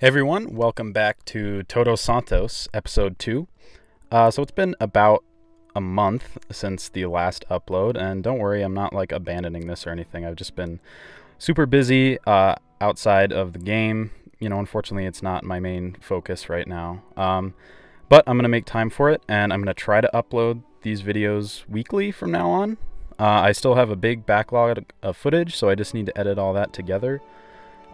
Hey everyone, welcome back to Todos Santos, episode 2. So it's been about a month since the last upload, and don't worry, I'm not like abandoning this or anything. I've just been super busy outside of the game. You know, unfortunately it's not my main focus right now. But I'm going to make time for it, and I'm going to try to upload these videos weekly from now on. I still have a big backlog of footage, so I just need to edit all that together.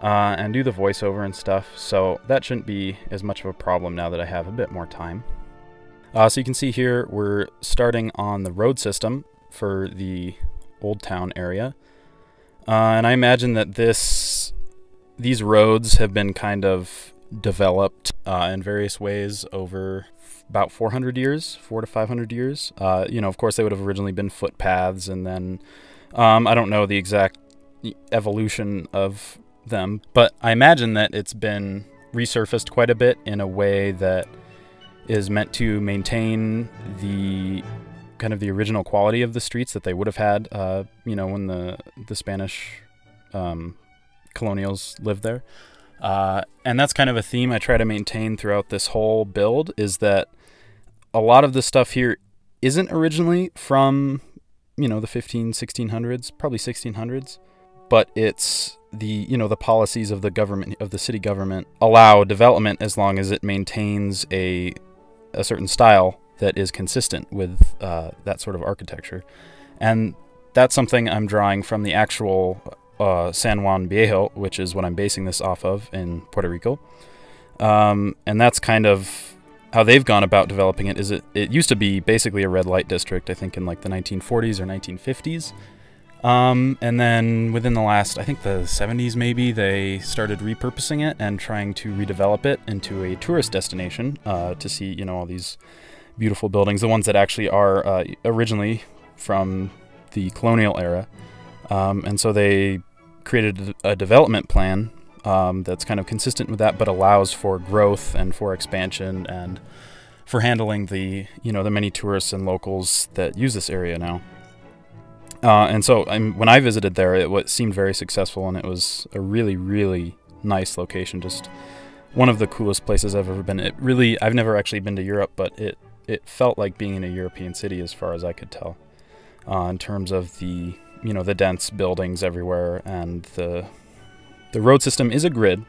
And do the voiceover and stuff, so that shouldn't be as much of a problem now that I have a bit more time. So you can see here we're starting on the road system for the Old Town area, and I imagine that these roads have been kind of developed in various ways over about 400 years, 400 to 500 years. You know, of course they would have originally been footpaths, and then I don't know the exact evolution of them, but I imagine that it's been resurfaced quite a bit in a way that is meant to maintain the kind of the original quality of the streets that they would have had, you know, when the Spanish colonials lived there. And that's kind of a theme I try to maintain throughout this whole build, is that a lot of the stuff here isn't originally from, you know, the 1600s, probably 1600s, but it's the policies of the government, of the city government, allow development as long as it maintains a certain style that is consistent with that sort of architecture. And that's something I'm drawing from the actual San Juan Viejo, which is what I'm basing this off of in Puerto Rico. And that's kind of how they've gone about developing it. Is it used to be basically a red light district, I think, in like the 1940s or 1950s. And then within the last, I think the 70s maybe, they started repurposing it and trying to redevelop it into a tourist destination to see, you know, all these beautiful buildings, the ones that actually are originally from the colonial era. And so they created a development plan that's kind of consistent with that, but allows for growth and for expansion and for handling the, you know, the many tourists and locals that use this area now. And so when I visited there, it seemed very successful, and it was a really, really nice location. Just one of the coolest places I've ever been. It really, I've never actually been to Europe, but it felt like being in a European city as far as I could tell, in terms of the, you know, the dense buildings everywhere, and the road system is a grid,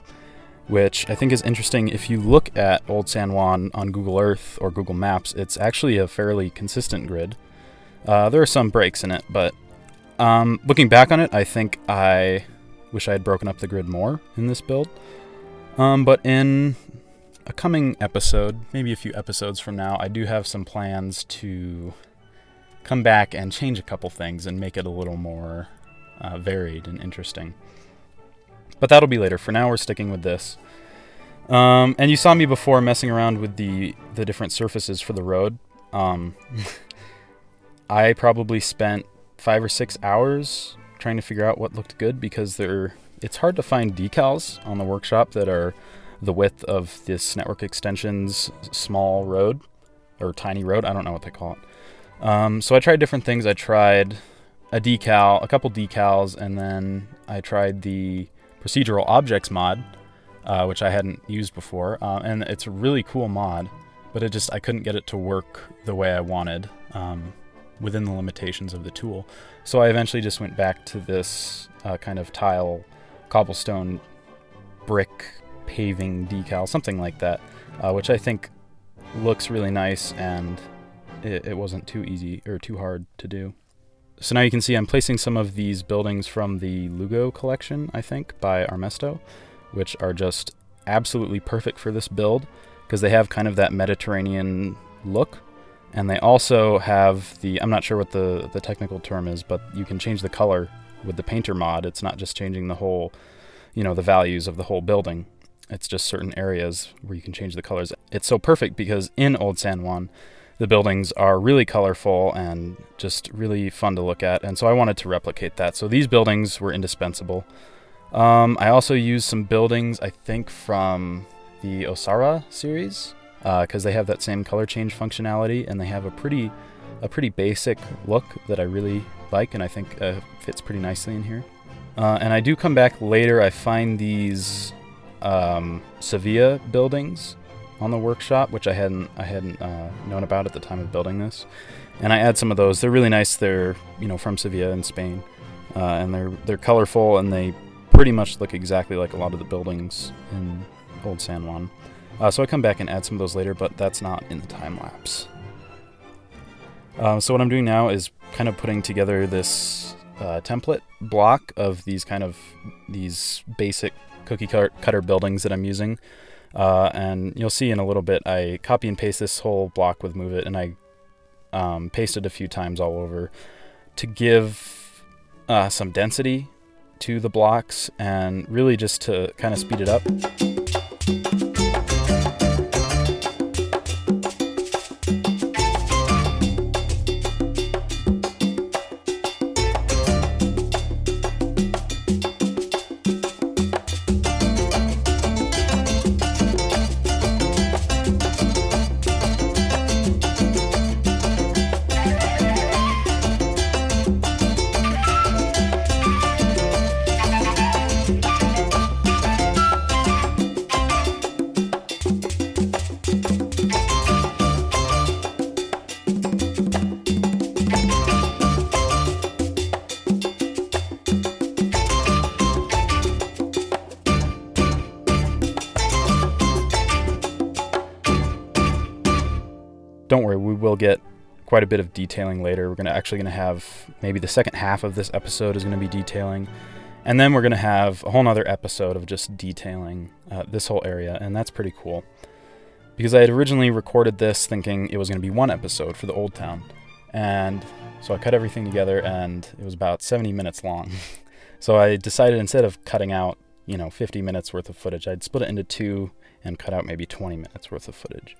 which I think is interesting. If you look at Old San Juan on Google Earth or Google Maps, it's actually a fairly consistent grid. There are some breaks in it, but looking back on it, I think I wish I had broken up the grid more in this build. But in a coming episode, maybe a few episodes from now, I do have some plans to come back and change a couple things and make it a little more varied and interesting. But that'll be later. For now, we're sticking with this. And you saw me before messing around with the different surfaces for the road. I probably spent 5 or 6 hours trying to figure out what looked good, because it's hard to find decals on the workshop that are the width of this network extension's small road, or tiny road, I don't know what they call it. So I tried different things. I tried a decal, a couple decals, and then I tried the procedural objects mod, which I hadn't used before, and it's a really cool mod, but I couldn't get it to work the way I wanted. Within the limitations of the tool. So I eventually just went back to this kind of tile, cobblestone, brick paving decal, something like that, which I think looks really nice, and it wasn't too easy or too hard to do. So now you can see I'm placing some of these buildings from the Lugo collection, I think, by Armesto, which are just absolutely perfect for this build, because they have kind of that Mediterranean look. And they also have the, I'm not sure what the technical term is, but you can change the color with the painter mod. It's not just changing the whole, you know, the values of the whole building. It's just certain areas where you can change the colors. It's so perfect because in Old San Juan, the buildings are really colorful and just really fun to look at. And so I wanted to replicate that. So these buildings were indispensable. I also used some buildings, I think, from the Osara series, because they have that same color change functionality, and they have a pretty basic look that I really like, and I think fits pretty nicely in here. And I do come back later. I find these Sevilla buildings on the workshop, which I hadn't known about at the time of building this, and I add some of those. They're really nice. They're, you know, from Sevilla in Spain, and they're colorful, and they pretty much look exactly like a lot of the buildings in Old San Juan. So I come back and add some of those later, but that's not in the time lapse. So what I'm doing now is kind of putting together this template block of these basic cookie cutter buildings that I'm using. And you'll see in a little bit, I copy and paste this whole block with Move It, and I paste it a few times all over to give some density to the blocks, and really just to kind of speed it up. Don't worry, we will get quite a bit of detailing later. We're actually gonna have, maybe the second half of this episode is gonna be detailing, and then we're gonna have a whole nother episode of just detailing this whole area, and that's pretty cool. Because I had originally recorded this thinking it was gonna be one episode for the Old Town, and so I cut everything together, and it was about 70 minutes long. So I decided, instead of cutting out, you know, 50 minutes worth of footage, I'd split it into two and cut out maybe 20 minutes worth of footage.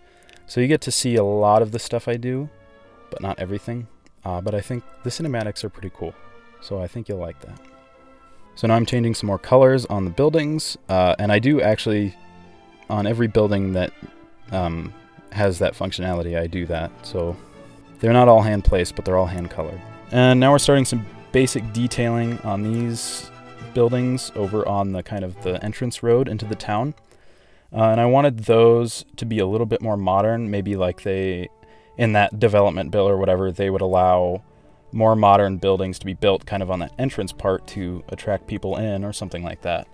So you get to see a lot of the stuff I do, but not everything. But I think the cinematics are pretty cool, so I think you'll like that. So now I'm changing some more colors on the buildings, and I do actually, on every building that has that functionality, I do that. So they're not all hand-placed, but they're all hand-colored. And now we're starting some basic detailing on these buildings over on the kind of the entrance road into the town. And I wanted those to be a little bit more modern, maybe like they, in that development bill or whatever, they would allow more modern buildings to be built kind of on the entrance part to attract people in or something like that.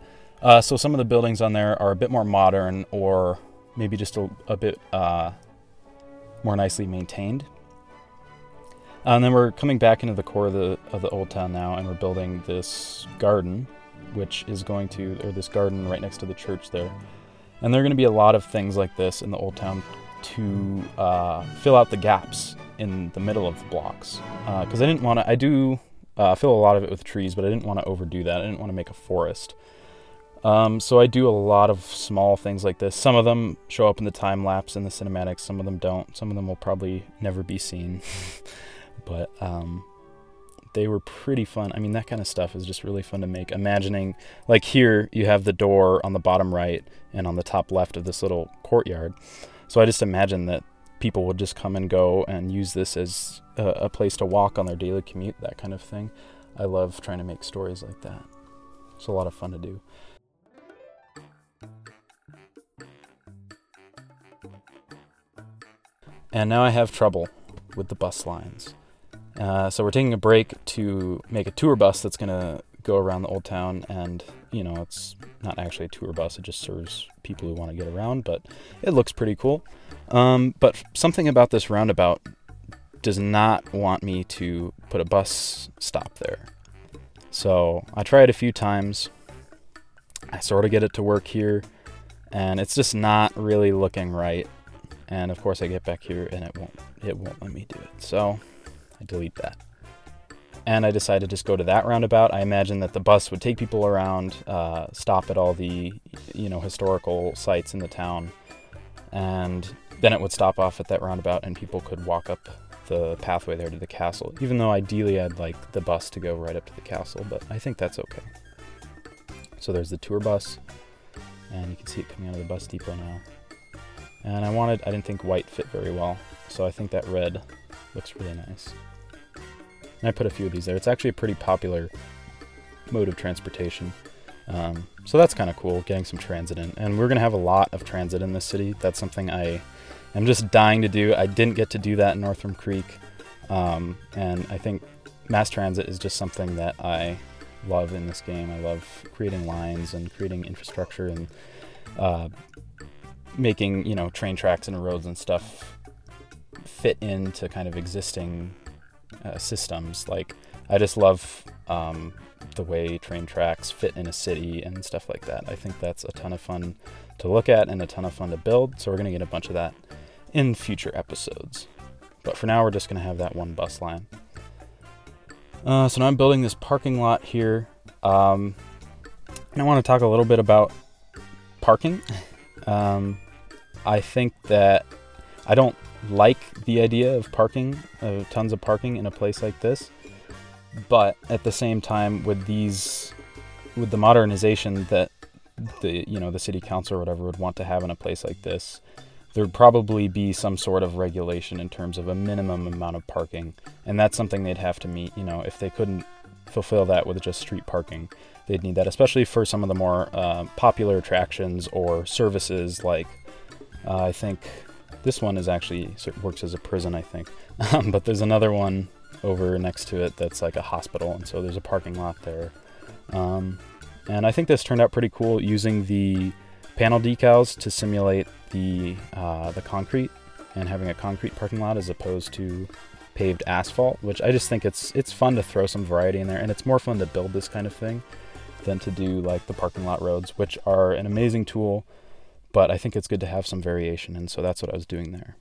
So some of the buildings on there are a bit more modern, or maybe just a bit more nicely maintained. And then we're coming back into the core of the Old Town now, and we're building this garden, which is going to, or this garden right next to the church there. And there are going to be a lot of things like this in the Old Town to fill out the gaps in the middle of the blocks. Because I didn't want to, I do fill a lot of it with trees, but I didn't want to overdo that. I didn't want to make a forest. So I do a lot of small things like this. Some of them show up in the time lapse and the cinematics. Some of them don't. Some of them will probably never be seen. But they were pretty fun. I mean, that kind of stuff is just really fun to make. Imagining, like here, you have the door on the bottom right and on the top left of this little courtyard. So I just imagine that people would just come and go and use this as a place to walk on their daily commute, that kind of thing. I love trying to make stories like that. It's a lot of fun to do. And now I have trouble with the bus lines. So we're taking a break to make a tour bus that's going to go around the Old Town, and, you know, it's not actually a tour bus, it just serves people who want to get around, but it looks pretty cool. But something about this roundabout does not want me to put a bus stop there. So I tried a few times, I sort of get it to work here, and it's just not really looking right. And of course I get back here and it won't let me do it. So I delete that. And I decided to just go to that roundabout. I imagine that the bus would take people around, stop at all the, you know, historical sites in the town, and then it would stop off at that roundabout and people could walk up the pathway there to the castle, even though ideally I'd like the bus to go right up to the castle, but I think that's okay. So there's the tour bus, and you can see it coming out of the bus depot now. And I didn't think white fit very well, so I think that red looks really nice. And I put a few of these there. It's actually a pretty popular mode of transportation. So that's kind of cool, getting some transit in. And we're going to have a lot of transit in this city. That's something I am just dying to do. I didn't get to do that in Northrum Creek. And I think mass transit is just something that I love in this game. I love creating lines and creating infrastructure and making, you know, train tracks and roads and stuff fit into kind of existing systems. Like, I just love the way train tracks fit in a city and stuff like that. I think that's a ton of fun to look at and a ton of fun to build, so we're going to get a bunch of that in future episodes. But for now, we're just going to have that one bus line. So now I'm building this parking lot here. And I want to talk a little bit about parking. I think that I don't like the idea of parking, of tons of parking in a place like this. But at the same time, with the modernization that the, you know, the city council or whatever would want to have in a place like this, there would probably be some sort of regulation in terms of a minimum amount of parking. And that's something they'd have to meet, you know, if they couldn't fulfill that with just street parking. They'd need that, especially for some of the more popular attractions or services like, I think this one is actually, works as a prison, I think. But there's another one over next to it that's like a hospital, and so there's a parking lot there. And I think this turned out pretty cool, using the panel decals to simulate the concrete, and having a concrete parking lot as opposed to paved asphalt, which I just think it's fun to throw some variety in there, and it's more fun to build this kind of thing than to do like the parking lot roads, which are an amazing tool, but I think it's good to have some variation, and so that's what I was doing there.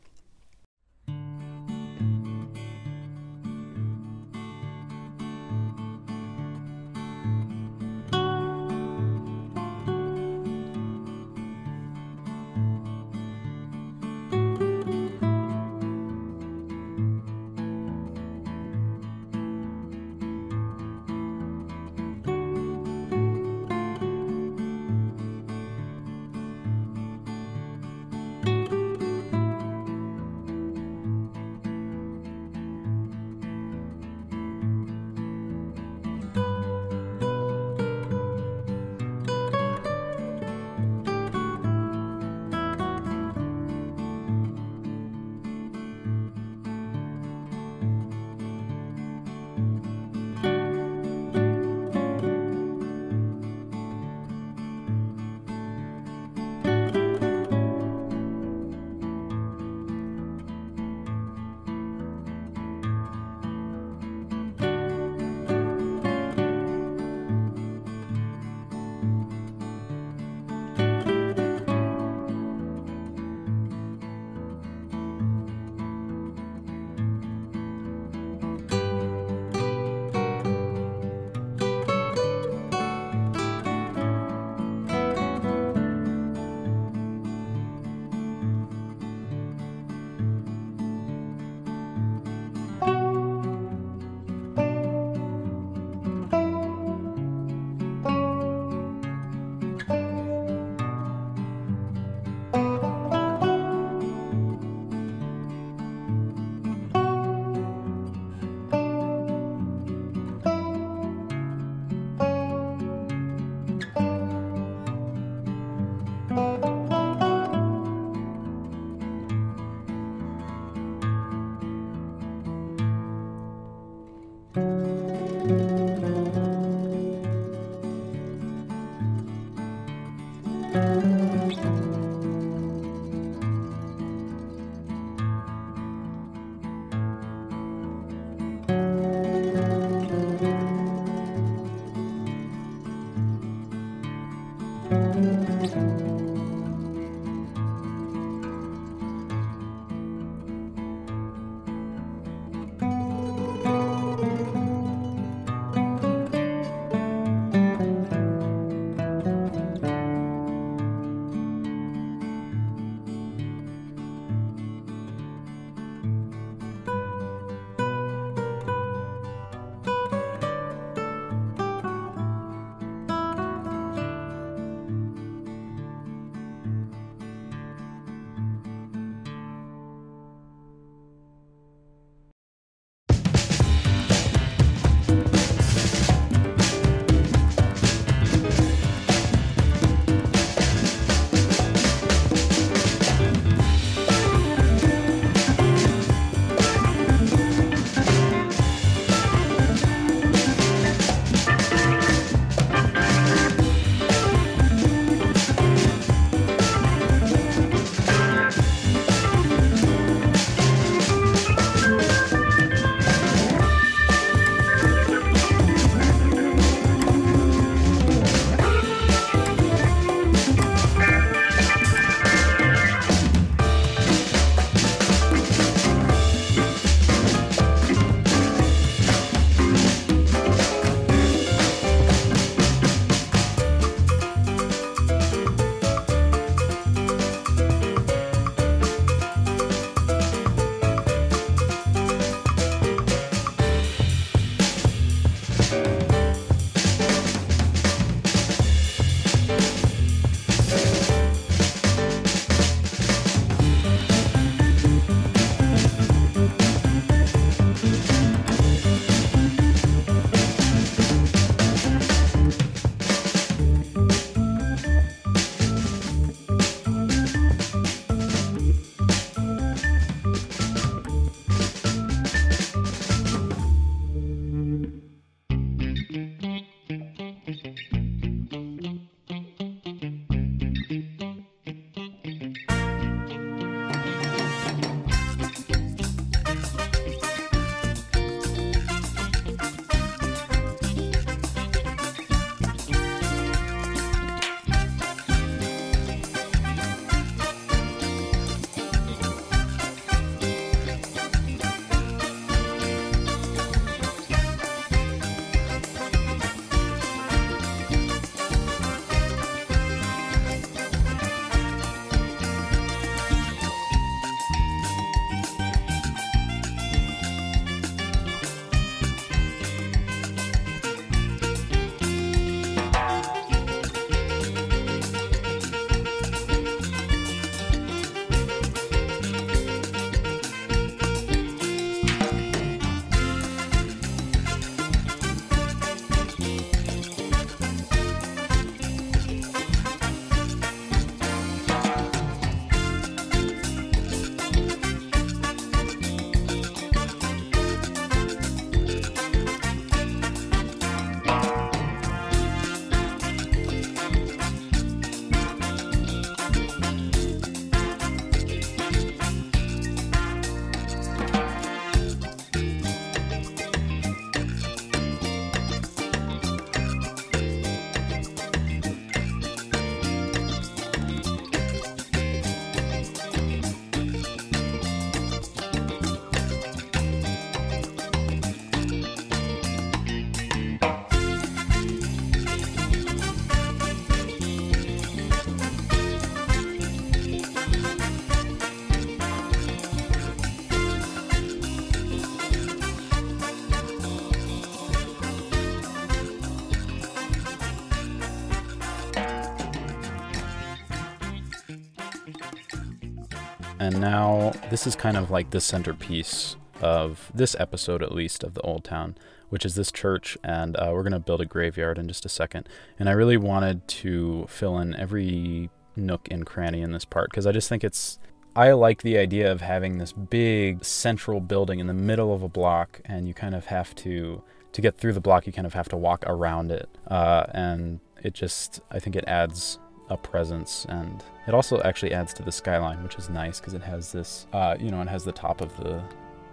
And now this is kind of like the centerpiece of this episode, at least, of the Old Town, which is this church, and we're going to build a graveyard in just a second. And I really wanted to fill in every nook and cranny in this part, because I just think it's... I like the idea of having this big central building in the middle of a block, and you kind of have to get through the block, you kind of have to walk around it. And it just, I think it adds a presence, and it also actually adds to the skyline, which is nice because it has this, you know, it has the top of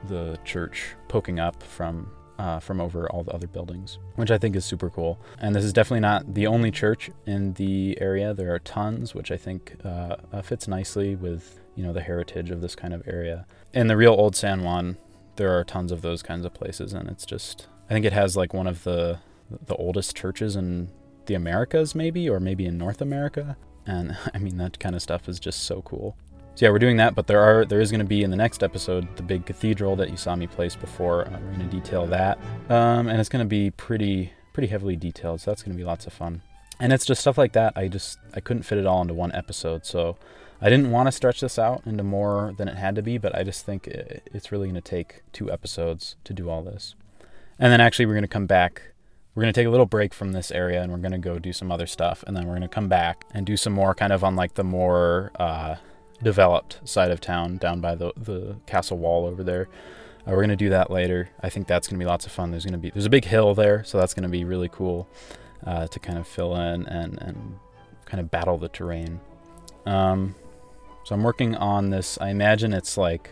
the church poking up from over all the other buildings, which I think is super cool. And this is definitely not the only church in the area. There are tons, which I think fits nicely with, you know, the heritage of this kind of area. In the real Old San Juan, there are tons of those kinds of places, and it's just, I think it has like one of the oldest churches in the Americas, maybe, or maybe in North America. And I mean, that kind of stuff is just so cool. So yeah, we're doing that, but there is going to be, in the next episode, the big cathedral that you saw me place before. We're going to detail that, and it's going to be pretty heavily detailed, so that's going to be lots of fun. And it's just stuff like that. I couldn't fit it all into one episode, so I didn't want to stretch this out into more than it had to be, but I just think it's really going to take 2 episodes to do all this. And then actually we're going to come back. We're going to take a little break from this area, and we're going to go do some other stuff, and then we're going to come back and do some more kind of on like the more... developed side of town down by the castle wall over there. We're going to do that later. I think that's going to be lots of fun. There's a big hill there, so that's going to be really cool to kind of fill in and kind of battle the terrain. So I'm working on this. I imagine it's like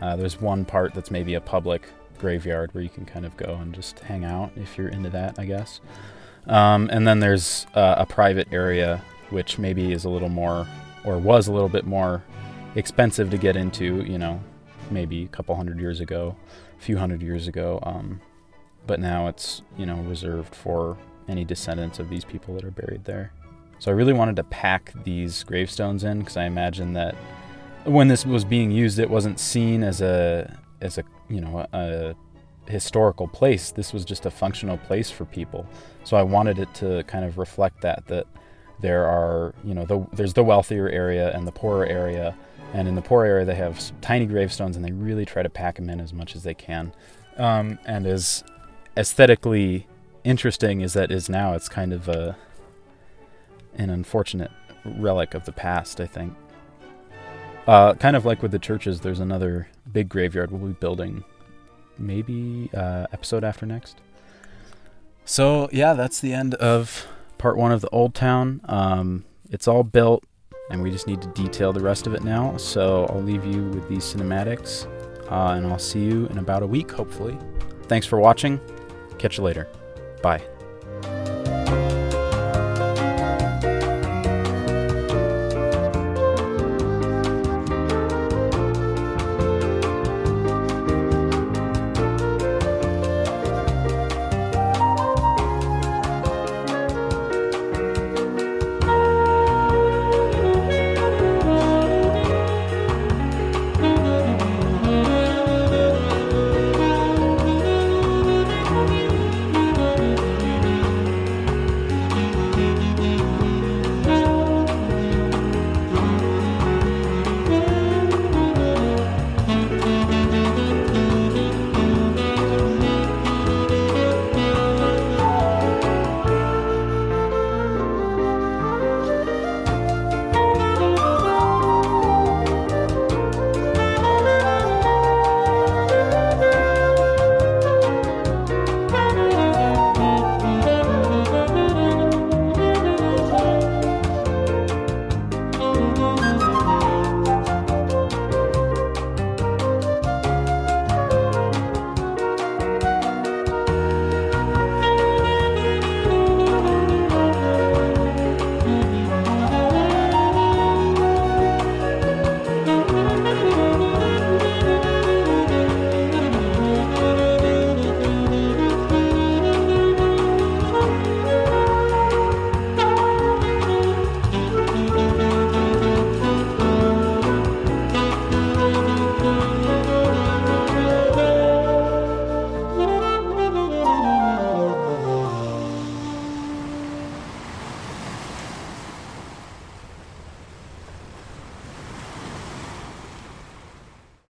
there's one part that's maybe a public graveyard where you can kind of go and just hang out if you're into that, I guess. And then there's a private area which maybe is a little more, or was a little bit more expensive to get into, you know, maybe a couple hundred years ago, a few hundred years ago. But now it's, you know, reserved for any descendants of these people that are buried there. So I really wanted to pack these gravestones in, because I imagine that when this was being used, it wasn't seen as a you know, a historical place. This was just a functional place for people. So I wanted it to kind of reflect that there are, you know, there's the wealthier area and the poorer area, and in the poor area they have tiny gravestones, and they really try to pack them in as much as they can. And as aesthetically interesting as that is now, it's kind of an unfortunate relic of the past, I think. Kind of like with the churches, there's another big graveyard we'll be building, maybe episode after next. So yeah, that's the end of part 1 of the Old Town. It's all built, and we just need to detail the rest of it now. So I'll leave you with these cinematics, and I'll see you in about a week, hopefully. Thanks for watching. Catch you later. Bye.